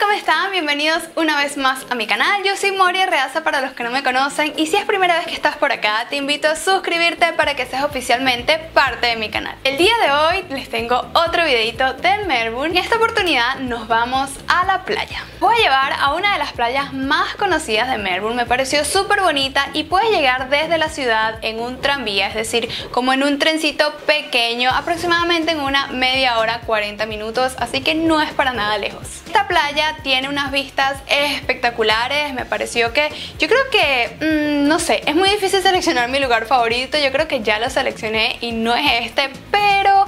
¿cómo están? Bienvenidos una vez más a mi canal. Yo soy Mory Arreaza para los que no me conocen, y si es primera vez que estás por acá te invito a suscribirte para que seas oficialmente parte de mi canal. El día de hoy les tengo otro videito de Melbourne. En esta oportunidad nos vamos a la playa. Voy a llevar a una de las playas más conocidas de Melbourne. Me pareció súper bonita y puedes llegar desde la ciudad en un tranvía, es decir, como en un trencito pequeño, aproximadamente en una media hora, 40 minutos, así que no es para nada lejos. Esta playa tiene unas vistas espectaculares. Me pareció que, yo creo que, no sé, es muy difícil seleccionar mi lugar favorito. Yo creo que ya lo seleccioné y no es este, pero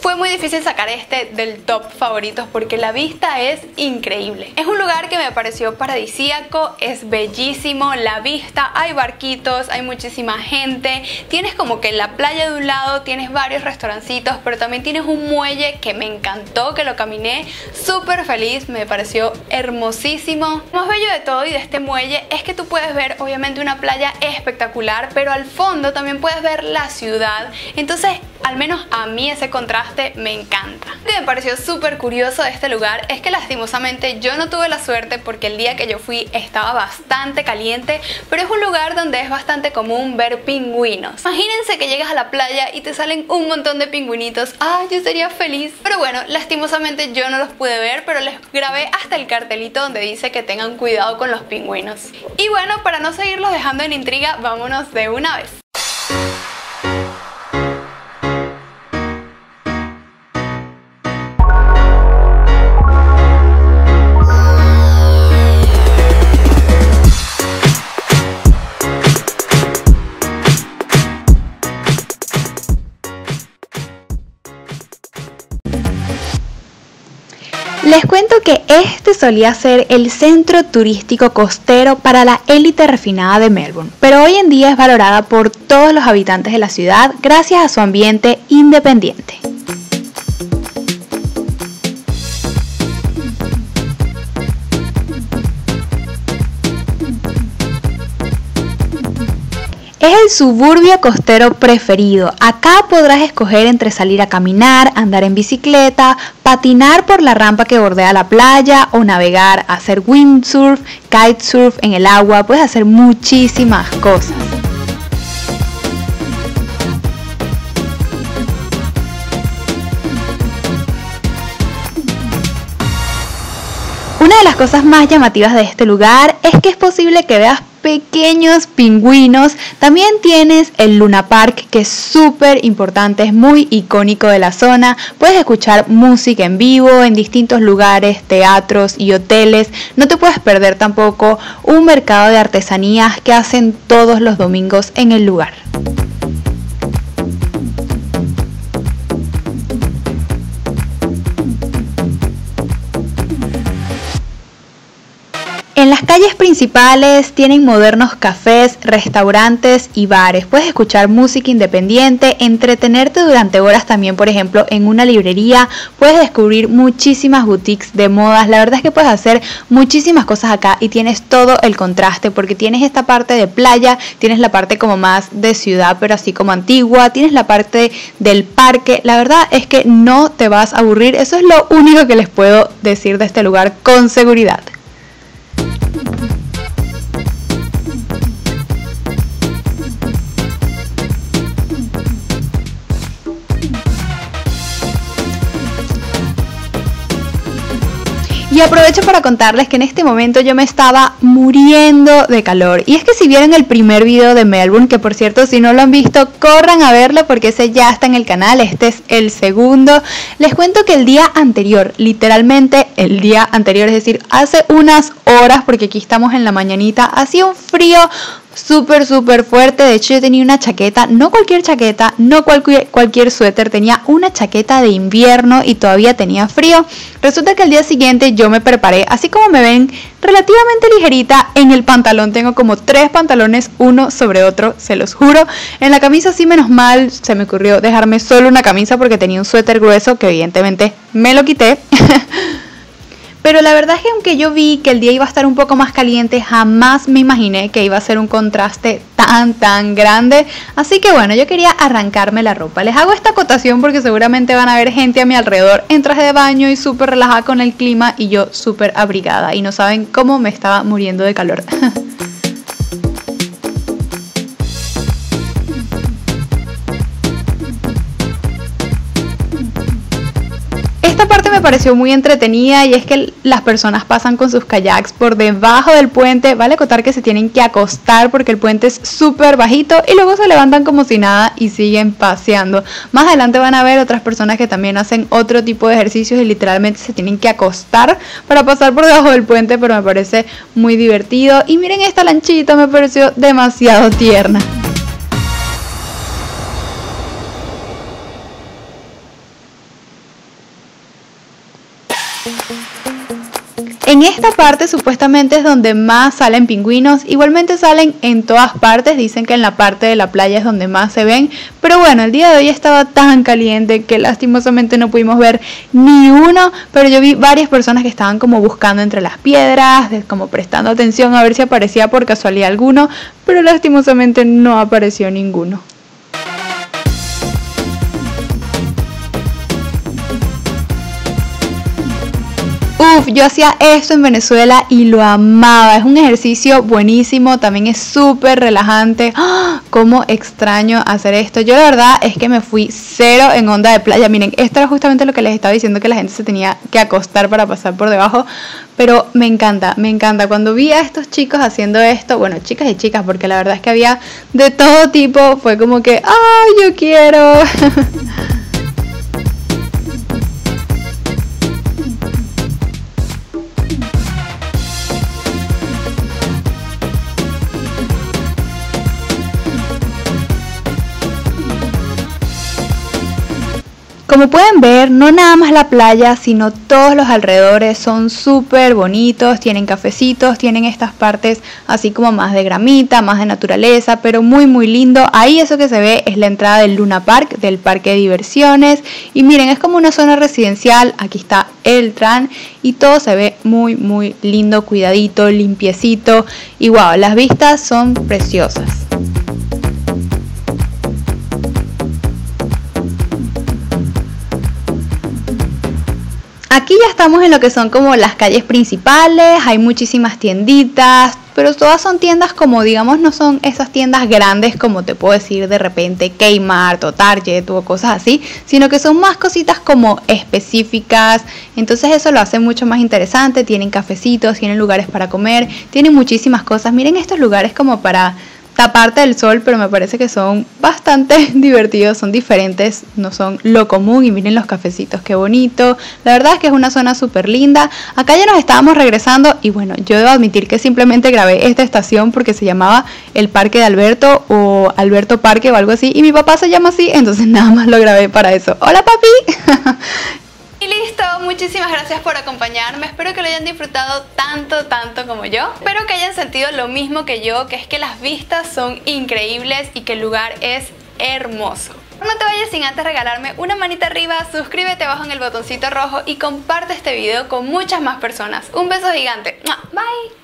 fue muy difícil sacar este del top favoritos porque la vista es increíble. Es un lugar que me pareció paradisíaco, es bellísimo la vista, hay barquitos, hay muchísima gente, tienes como que la playa de un lado, tienes varios restaurancitos, pero también tienes un muelle que me encantó, que lo caminé súper feliz, me pareció hermosísimo. Lo más bello de todo y de este muelle es que tú puedes ver obviamente una playa espectacular, pero al fondo también puedes ver la ciudad, entonces al menos a mí ese contraste me encanta. Lo que me pareció súper curioso de este lugar es que lastimosamente yo no tuve la suerte porque el día que yo fui estaba bastante caliente, pero es un lugar donde es bastante común ver pingüinos. Imagínense que llegas a la playa y te salen un montón de pingüinitos. ¡Ah, yo sería feliz! Pero bueno, lastimosamente yo no los pude ver, pero les grabé hasta el cartelito donde dice que tengan cuidado con los pingüinos. Y bueno, para no seguirlos dejando en intriga, vámonos de una vez. Les cuento que este solía ser el centro turístico costero para la élite refinada de Melbourne, pero hoy en día es valorada por todos los habitantes de la ciudad gracias a su ambiente independiente. Es el suburbio costero preferido. Acá podrás escoger entre salir a caminar, andar en bicicleta, patinar por la rampa que bordea la playa o navegar, hacer windsurf, kitesurf en el agua. Puedes hacer muchísimas cosas. Una de las cosas más llamativas de este lugar es que es posible que veas pequeños pingüinos. También tienes el Luna Park, que es súper importante, es muy icónico de la zona. Puedes escuchar música en vivo en distintos lugares, teatros y hoteles. No te puedes perder tampoco un mercado de artesanías que hacen todos los domingos en el lugar. En las calles principales tienen modernos cafés, restaurantes y bares. Puedes escuchar música independiente, entretenerte durante horas también, por ejemplo, en una librería. Puedes descubrir muchísimas boutiques de modas. La verdad es que puedes hacer muchísimas cosas acá y tienes todo el contraste porque tienes esta parte de playa, tienes la parte como más de ciudad, pero así como antigua, tienes la parte del parque. La verdad es que no te vas a aburrir. Eso es lo único que les puedo decir de este lugar con seguridad. Y aprovecho para contarles que en este momento yo me estaba muriendo de calor. Y es que si vieron el primer video de Melbourne, que por cierto si no lo han visto, corran a verlo porque ese ya está en el canal, este es el segundo. Les cuento que el día anterior, literalmente el día anterior, es decir, hace unas horas, porque aquí estamos en la mañanita, hacía un frío súper fuerte. De hecho yo tenía una chaqueta, no cualquier suéter, tenía una chaqueta de invierno y todavía tenía frío. Resulta que al día siguiente yo me preparé, así como me ven, relativamente ligerita. En el pantalón tengo como tres pantalones uno sobre otro, se los juro. En la camisa sí, menos mal, se me ocurrió dejarme solo una camisa porque tenía un suéter grueso que evidentemente me lo quité. Pero la verdad es que aunque yo vi que el día iba a estar un poco más caliente, jamás me imaginé que iba a ser un contraste tan tan grande. Así que bueno, yo quería arrancarme la ropa. Les hago esta acotación porque seguramente van a ver gente a mi alrededor en traje de baño y súper relajada con el clima, y yo súper abrigada, y no saben cómo me estaba muriendo de calor. Esta parte me pareció muy entretenida, y es que las personas pasan con sus kayaks por debajo del puente. Vale acotar que se tienen que acostar porque el puente es súper bajito, y luego se levantan como si nada y siguen paseando. Más adelante van a ver otras personas que también hacen otro tipo de ejercicios y literalmente se tienen que acostar para pasar por debajo del puente, pero me parece muy divertido. Y miren esta lanchita, me pareció demasiado tierna. En esta parte supuestamente es donde más salen pingüinos. Igualmente salen en todas partes, dicen que en la parte de la playa es donde más se ven, pero bueno, el día de hoy estaba tan caliente que lastimosamente no pudimos ver ni uno, pero yo vi varias personas que estaban como buscando entre las piedras, como prestando atención a ver si aparecía por casualidad alguno, pero lastimosamente no apareció ninguno. Uf, yo hacía esto en Venezuela y lo amaba, es un ejercicio buenísimo, también es súper relajante. ¡Oh! Cómo extraño hacer esto. Yo la verdad es que me fui cero en onda de playa. Miren, esto era justamente lo que les estaba diciendo, que la gente se tenía que acostar para pasar por debajo, pero me encanta, cuando vi a estos chicos haciendo esto, bueno, chicas y chicas, porque la verdad es que había de todo tipo, fue como que, ¡ay, yo quiero! Como pueden ver, no nada más la playa, sino todos los alrededores son súper bonitos, tienen cafecitos, tienen estas partes así como más de gramita, más de naturaleza, pero muy muy lindo. Ahí eso que se ve es la entrada del Luna Park, del parque de diversiones, y miren, es como una zona residencial, aquí está el tran, y todo se ve muy muy lindo, cuidadito, limpiecito, y wow, las vistas son preciosas. Aquí ya estamos en lo que son como las calles principales, hay muchísimas tienditas, pero todas son tiendas como, digamos, no son esas tiendas grandes como te puedo decir de repente Kmart o Target o cosas así, sino que son más cositas como específicas, entonces eso lo hace mucho más interesante. Tienen cafecitos, tienen lugares para comer, tienen muchísimas cosas. Miren estos lugares como para taparte del sol, pero me parece que son bastante divertidos, son diferentes, no son lo común, y miren los cafecitos, qué bonito. La verdad es que es una zona súper linda. Acá ya nos estábamos regresando, y bueno, yo debo admitir que simplemente grabé esta estación porque se llamaba el Parque de Alberto o Alberto Parque o algo así, y mi papá se llama así, entonces nada más lo grabé para eso. ¡Hola, papi! Y listo, muchísimas gracias por acompañarme, espero que lo hayan disfrutado tanto como yo. Espero que hayan sentido lo mismo que yo, que es que las vistas son increíbles y que el lugar es hermoso. No te vayas sin antes regalarme una manita arriba, suscríbete abajo en el botoncito rojo y comparte este video con muchas más personas. Un beso gigante, bye.